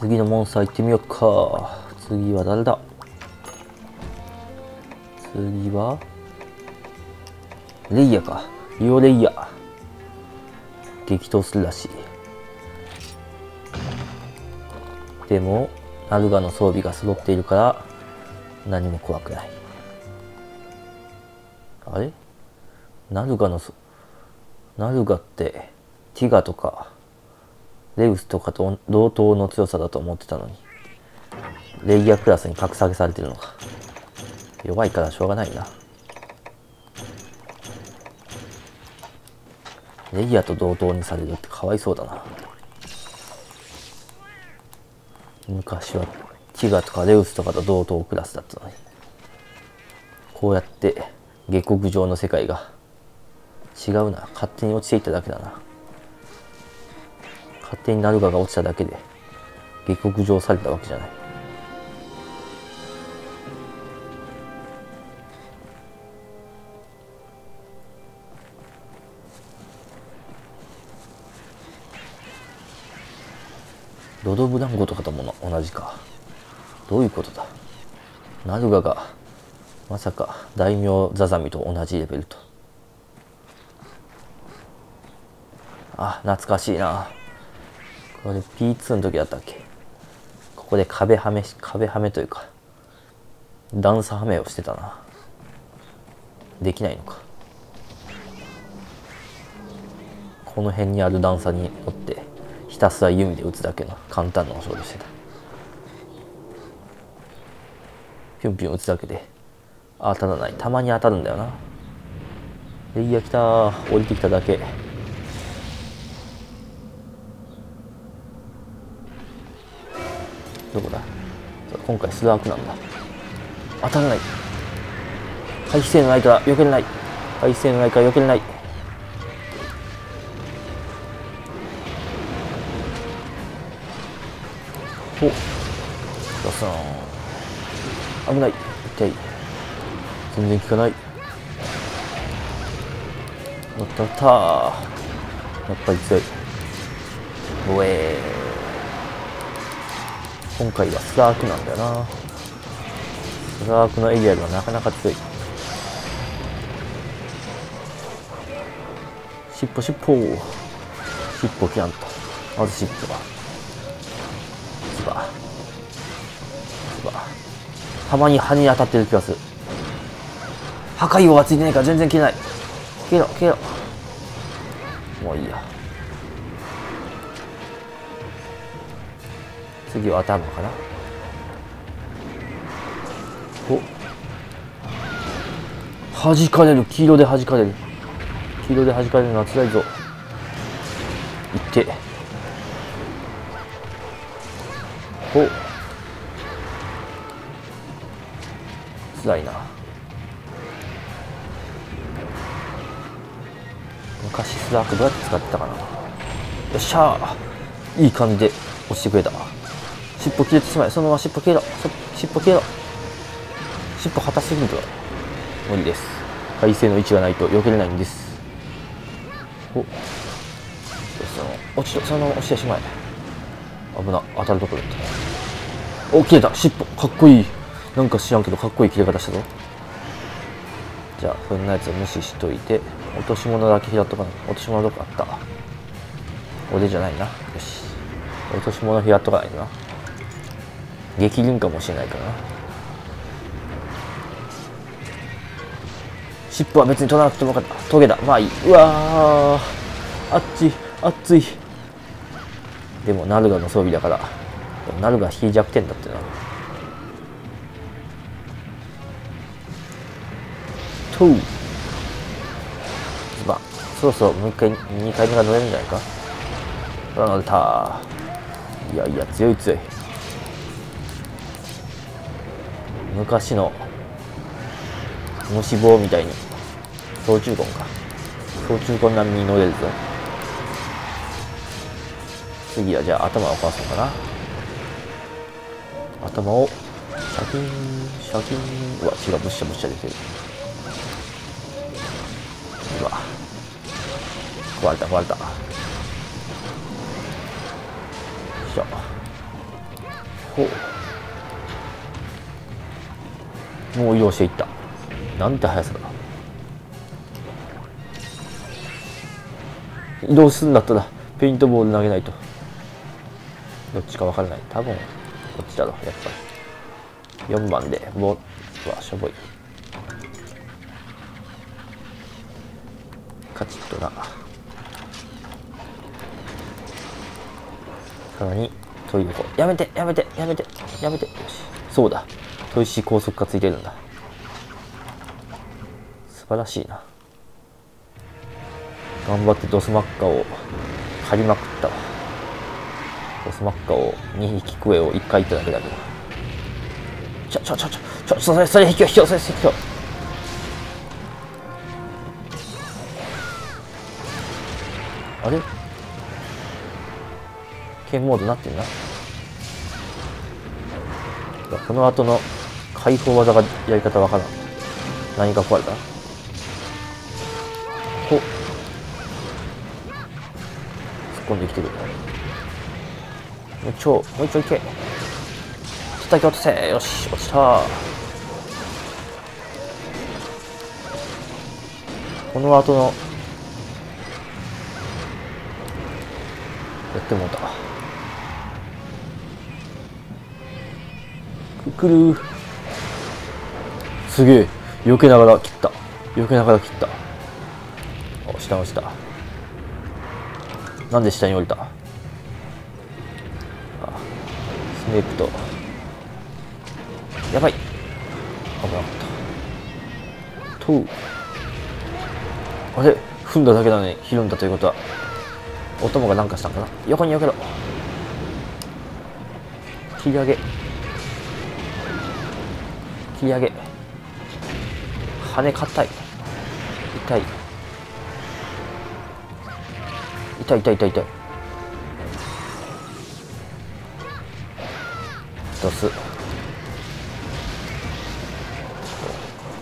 次のモンスター行ってみようか。次は誰だ。次はレイヤーか。リオレイヤー激闘するらしい。でもナルガの装備が揃っているから何も怖くない。あれ、ナルガってティガとかレウスとかと同等の強さだと思ってたのに、レイヤークラスに格下げされてるのか。弱いからしょうがないな。レイヤーと同等にされるってかわいそうだな。昔はティガとかレウスとかと同等クラスだったのに、こうやって下克上の世界が違うな。勝手に落ちていっただけだな。勝手にナルガが落ちただけで下克上されたわけじゃない。ロドブランゴとかとも同じか。どういうことだ。ナルガがまさか大名ザザミと同じレベルと。あ、懐かしいな。これ P2 の時だったっけ。ここで壁はめというか段差はめをしてたな。できないのか。この辺にある段差に乗ってひたすら弓で打つだけの簡単なお勝負してた。ピュンピュン打つだけで当たらない。たまに当たるんだよな。レイヤー来たー。降りてきただけ。どこだ。今回スラークなんだ。当たらない。回避性のないから避けれない。回避性のないから避けれない。おっ、ガスーン。危ない。痛い。全然効かない。乗った乗った。やっぱり強い。おえー、今回はスラークなんだよな。スラークのエリアルはなかなか強い。尻尾尻尾尻尾キャンと。まず尻尾がたまに羽に当たってる気がする。破壊王がついてないから全然消えない。消えろ消えろ。もういいや。次は頭かな。お、弾かれる。黄色で弾かれる。黄色で弾かれるのは辛いぞ。いって。お、つらいな。昔スラークどうやって使ってたかな。よっしゃー、いい感じで押してくれた。尻尾切れてしまい。そのまま尻尾切れろ。尻尾切れろ。尻尾果たしてくるとは無理です。回生の位置がないと避けれないんです。お、そのまま押してしまえ。危な、当たるところだった。お、切れた。尻尾かっこいい。なんか知らんけどかっこいい切れ方したぞ。じゃあこんなやつを無視しといて、落とし物だけ拾っとかない。落とし物どこあった。俺じゃないな。よし、落とし物拾っとかないとな。激輪かもしれないからな。尻尾は別に取らなくてもよかった。トゲだ。まあいい。うわー、あっちあっつい。でもナルガの装備だから。ナルガ非弱点だってな。とうズバン。そろそろもう一回2回目が乗れるんじゃないか。あ、乗れた。いやいや強い強い。昔の虫棒みたいに総中根か。総中根並みに乗れるぞ。次はじゃあ頭を壊そうかな。頭をシャキンシャキン。うわ、血がぶしゃぶしゃ出てる。うわ、壊れた壊れた。よいしょ。もう移動していった。なんて速さだ。移動するんだったらペイントボール投げないと。どっちか分からない。多分こっちだろ、やっぱり。4番でボールはしょぼい。カチッとな。さらにトイレ、やめてやめてやめてやめて。よし、そうだ、砥石高速化ついてるんだ。素晴らしいな。頑張ってドスマッカを借りまくったわ。ドスマッカを2匹クエを1回いっただけだけど。それ引きよ引きよ、それ引きよ。あれ剣モードになってるな。この後の解放技がやり方わからん。何が壊れた？おっ、突っ込んできてる。もう一丁いけ。叩き落とせ。よし、落ちた。この後のやってもうた。くくる。すげえ、避けながら切った。お、下に落ちた。なんで下に降りた？スネープと、やばい、危なかった。とあれ、踏んだだけなのに拾うんだということは、お供が何かしたんかな。横に避けろ。切り上げ切り上げ。羽硬い。痛い痛い痛い痛い痛い。ドス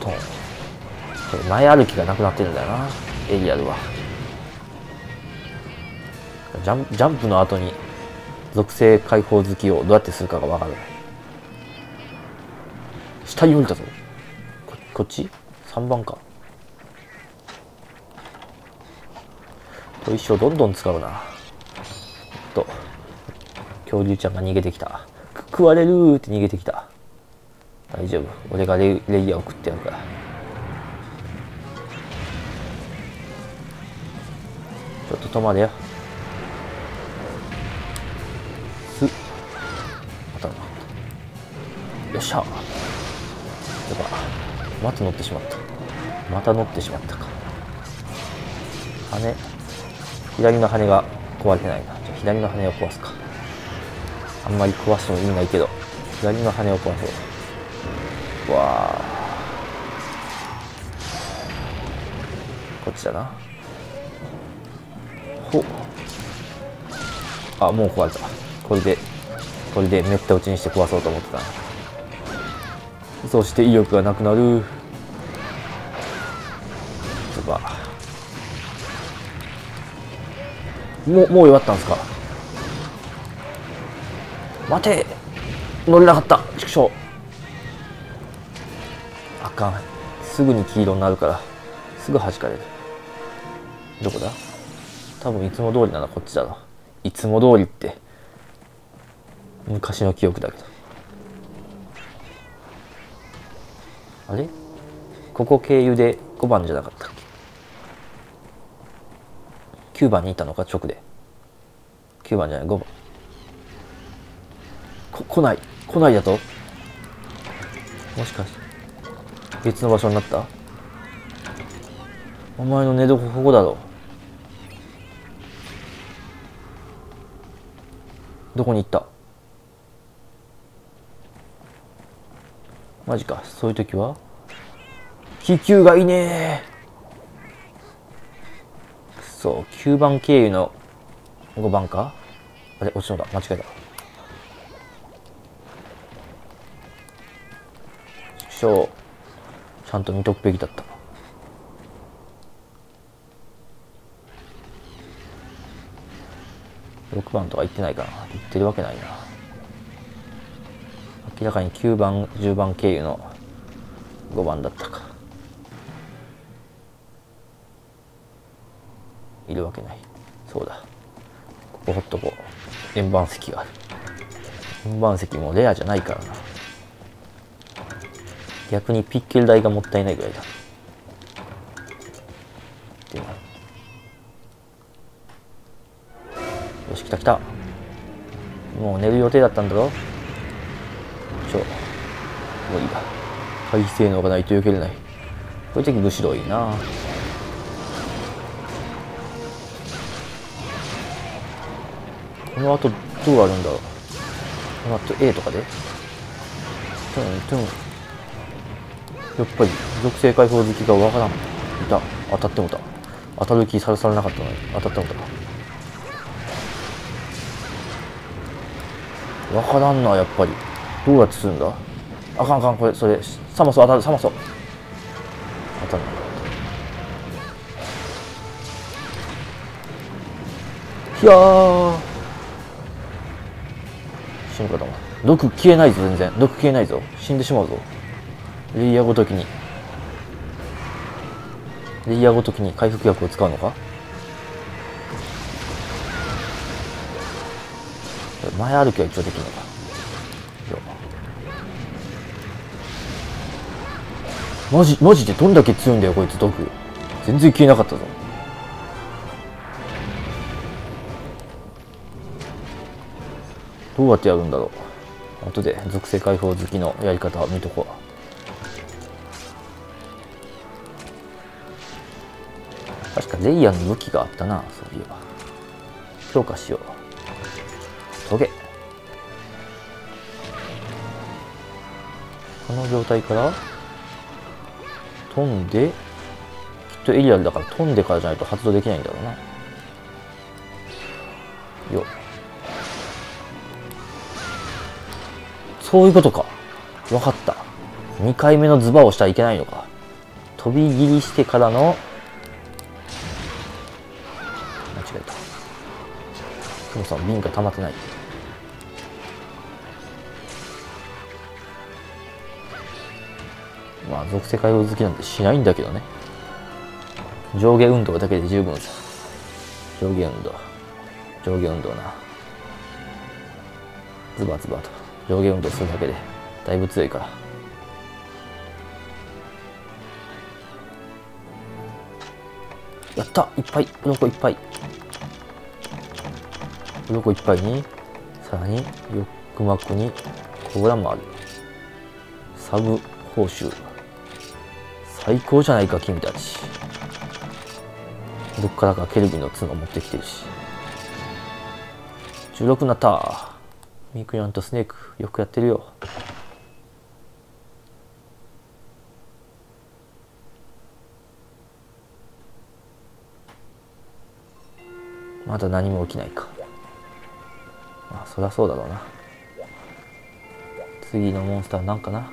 トン。これ前歩きがなくなってるんだよな、エリアルは。ジャンプの後に属性解放好きをどうやってするかが分からない。下に降りたぞ。こっち3番か。砥石をどんどん使うな。と恐竜ちゃんが逃げてきた。食われるって逃げてきた。大丈夫、俺がレイヤーを食ってやるから。ちょっと止まれよ。すっ、当たるな。よっしゃ。やっぱまた乗ってしまった。か。羽、左の羽が壊れてないな。じゃあ左の羽を壊すか。あんまり壊しても意味ないけど、左の羽を壊そう。わあ、こっちだな。ほっ、あ、もう壊れた。これでめった打ちにして壊そうと思ってた。そして威力がなくなる。とかもう弱ったんですか。待て、乗れなかった。縮小。あかん、すぐに黄色になるから、すぐ弾かれる。どこだ？多分いつも通りならこっちだろ。いつも通りって昔の記憶だけど。あれ、ここ経由で5番じゃなかったっけ？9番にいたのか、直で。9番じゃない、5番。来ないだと。もしかして別の場所になった。お前の寝床ここだろ。どこに行った？マジか。そういう時は気球がいねえ。そう、9番経由の5番か。あれ、落ちそうだ。間違えた。そう、ちゃんと見とくべきだった。6番とか行ってないかな。行ってるわけないな。明らかに9番10番経由の5番だったか。いるわけない。そうだ、ここほっとこう。円盤石がある。円盤石もレアじゃないからな。逆にピッケル代がもったいないぐらいだ。でもよし、来た来た。もう寝る予定だったんだろ。もういいだ。耐性能がないと避けれない。こういう時むしろいいな。この後どうあるんだろう。この後 A とかででもやっぱり属性解放好きがわからん。いた、当たってもた。当たる気さらさらなかったのに当たってもた。わからんな、やっぱり。どうやってするんだ。あかんあかん、これそれサマソ当たる。サマソ当たる。いやー死ぬかと思う。毒消えないぞ、全然毒消えないぞ。死んでしまうぞ。レイヤーごときに回復薬を使うのか。前歩きは一応できるのか。マジでどんだけ強いんだよこいつ。毒全然消えなかったぞ。どうやってやるんだろう。後で属性解放好きのやり方見とこう。確かレイヤーの武器があったな、そういえば。強化しよう。トゲ。この状態から飛んで、きっとエリアルだから飛んでからじゃないと発動できないんだろうな。よっ、そういうことか。分かった。2回目のズバをしたらいけないのか。飛び切りしてからの、間違えた。そもそも瓶が溜まってない。まあ属性解放好きなんてしないんだけどね。上下運動だけで十分さ。上下運動な。ズバズバと上下運動するだけでだいぶ強いから。やった、いっぱい鱗いっぱいに、さらに翼膜に甲羅もある。サブ報酬最高じゃないか君たち。どっからかケルビンの角を持ってきてるし。16になった。ミクヨンとスネークよくやってるよ。まだ何も起きないか。まあそりゃそうだろうな。次のモンスターなんかな。